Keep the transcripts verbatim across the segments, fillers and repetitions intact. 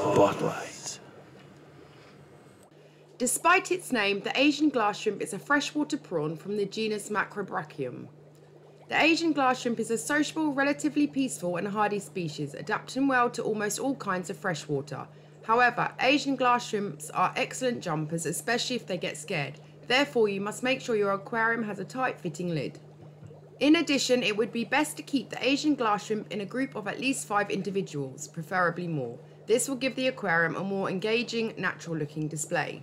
Spotlight. Despite its name, the Asian glass shrimp is a freshwater prawn from the genus Macrobrachium. The Asian glass shrimp is a sociable, relatively peaceful and hardy species, adapting well to almost all kinds of freshwater. However, Asian glass shrimps are excellent jumpers, especially if they get scared. Therefore, you must make sure your aquarium has a tight-fitting lid. In addition, it would be best to keep the Asian glass shrimp in a group of at least five individuals, preferably more. This will give the aquarium a more engaging, natural-looking display.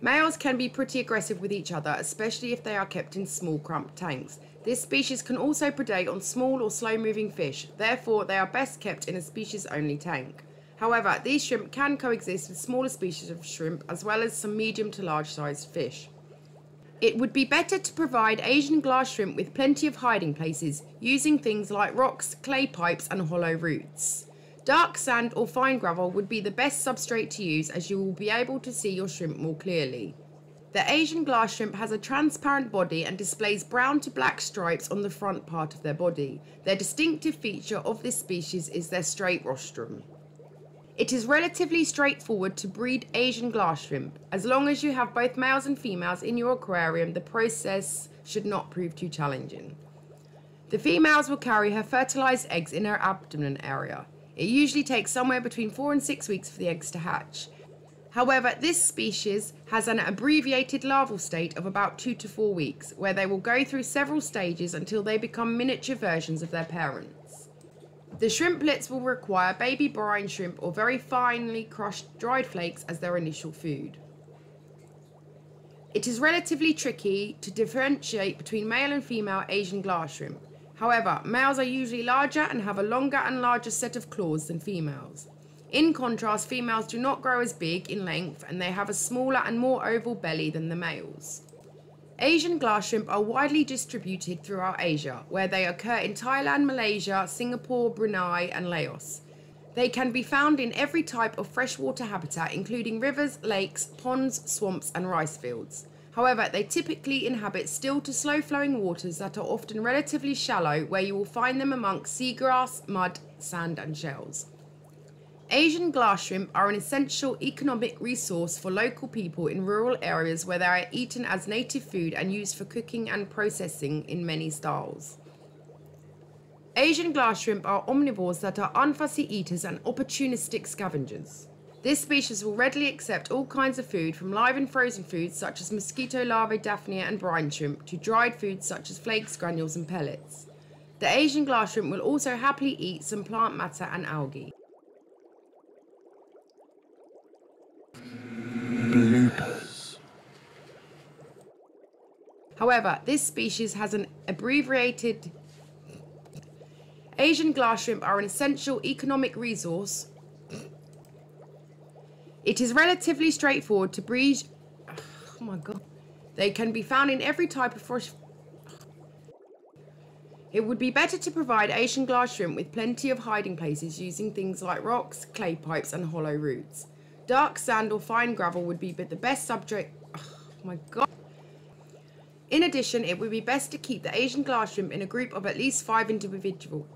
Males can be pretty aggressive with each other, especially if they are kept in small cramped tanks. This species can also predate on small or slow-moving fish, therefore they are best kept in a species-only tank. However, these shrimp can coexist with smaller species of shrimp as well as some medium to large-sized fish. It would be better to provide Asian glass shrimp with plenty of hiding places, using things like rocks, clay pipes and hollow roots. Dark sand or fine gravel would be the best substrate to use, as you will be able to see your shrimp more clearly. The Asian glass shrimp has a transparent body and displays brown to black stripes on the front part of their body. Their distinctive feature of this species is their straight rostrum. It is relatively straightforward to breed Asian glass shrimp. As long as you have both males and females in your aquarium, the process should not prove too challenging. The females will carry her fertilized eggs in her abdomen area. It usually takes somewhere between four and six weeks for the eggs to hatch. However, this species has an abbreviated larval state of about two to four weeks, where they will go through several stages until they become miniature versions of their parents. The shrimplets will require baby brine shrimp or very finely crushed dried flakes as their initial food. It is relatively tricky to differentiate between male and female Asian glass shrimp. However, males are usually larger and have a longer and larger set of claws than females. In contrast, females do not grow as big in length and they have a smaller and more oval belly than the males. Asian glass shrimp are widely distributed throughout Asia, where they occur in Thailand, Malaysia, Singapore, Brunei and Laos. They can be found in every type of freshwater habitat, including rivers, lakes, ponds, swamps and rice fields. However, they typically inhabit still to slow-flowing waters that are often relatively shallow, where you will find them amongst seagrass, mud, sand and shells. Asian glass shrimp are an essential economic resource for local people in rural areas, where they are eaten as native food and used for cooking and processing in many styles. Asian glass shrimp are omnivores that are unfussy eaters and opportunistic scavengers. This species will readily accept all kinds of food, from live and frozen foods such as mosquito larvae, Daphnia and brine shrimp, to dried foods such as flakes, granules and pellets. The Asian glass shrimp will also happily eat some plant matter and algae. Bloopers. However, this species has an abbreviated... Asian glass shrimp are an essential economic resource. It is relatively straightforward to breed. Oh my god. They can be found in every type of fresh. It would be better to provide Asian glass shrimp with plenty of hiding places, using things like rocks, clay pipes and hollow roots. Dark sand or fine gravel would be the best subject. Oh my god. In addition, it would be best to keep the Asian glass shrimp in a group of at least five individuals.